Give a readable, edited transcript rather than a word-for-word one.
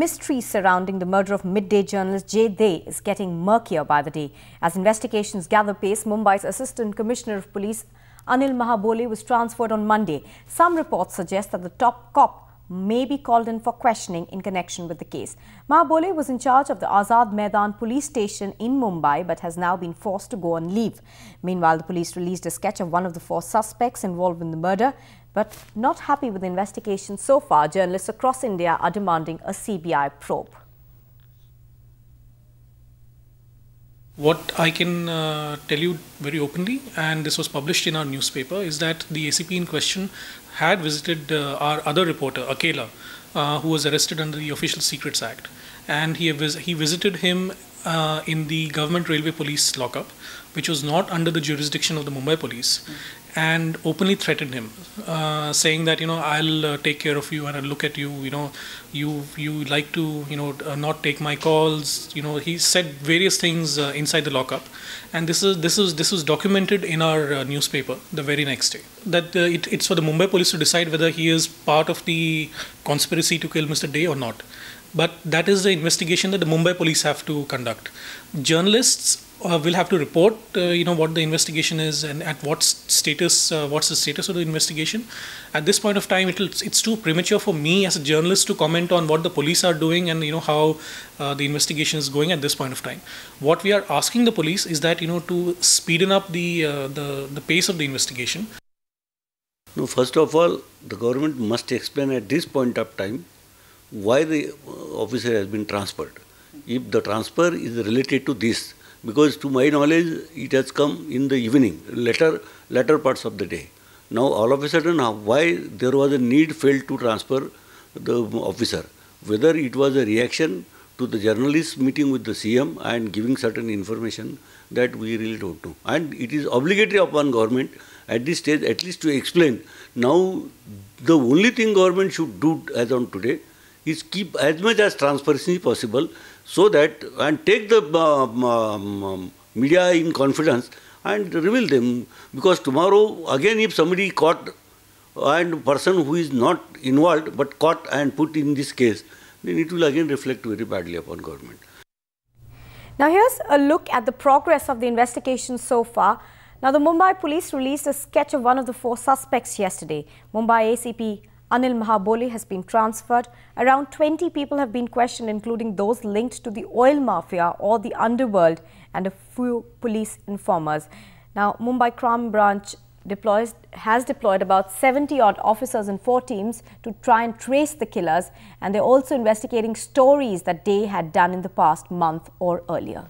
mystery surrounding the murder of midday journalist J Dey is getting murkier by the day. As investigations gather pace, Mumbai's Assistant Commissioner of Police Anil Mahabole was transferred on Monday. Some reports suggest that the top cop may be called in for questioning in connection with the case. Mahabole was in charge of the Azad Maidan police station in Mumbai but has now been forced to go on leave. Meanwhile, the police released a sketch of one of the four suspects involved in the murder. But not happy with the investigation so far, journalists across India are demanding a CBI probe. What I can tell you very openly, and this was published in our newspaper, is that the ACP in question had visited our other reporter, Akela, who was arrested under the Official Secrets Act. And he visited him in the government railway police lockup, which was not under the jurisdiction of the Mumbai police, and openly threatened him, saying that, you know, I'll take care of you and I'll look at you, you know, you like to, you know, not take my calls, you know. He said various things inside the lockup, and this was documented in our newspaper the very next day. That it's for the Mumbai police to decide whether he is part of the conspiracy to kill Mr. Dey or not. But that is the investigation that the Mumbai police have to conduct. Journalists will have to report, you know, what the investigation is and at what status, what's the status of the investigation. At this point of time, it's too premature for me as a journalist to comment on what the police are doing and, you know, how the investigation is going at this point of time. What we are asking the police is that, you know, to speeden up the pace of the investigation. No, first of all, the government must explain at this point of time why the officer has been transferred, if the transfer is related to this, because to my knowledge it has come in the evening, latter parts of the day. Now all of a sudden why there was a need failed to transfer the officer, whether it was a reaction to the journalist meeting with the CM and giving certain information, that we really don't know. And it is obligatory upon government at this stage at least to explain. Now the only thing government should do as on today is keep as much as transparency possible, so that, and take the media in confidence and reveal them, because tomorrow again if somebody caught and person who is not involved but caught and put in this case, then it will again reflect very badly upon government. Now here's a look at the progress of the investigation so far. Now the Mumbai police released a sketch of one of the four suspects yesterday. Mumbai ACP Anil Mahabole has been transferred. Around 20 people have been questioned, including those linked to the oil mafia or the underworld, and a few police informers. Now, Mumbai Crime Branch has deployed about 70-odd officers in 4 teams to try and trace the killers, and they're also investigating stories that they had done in the past month or earlier.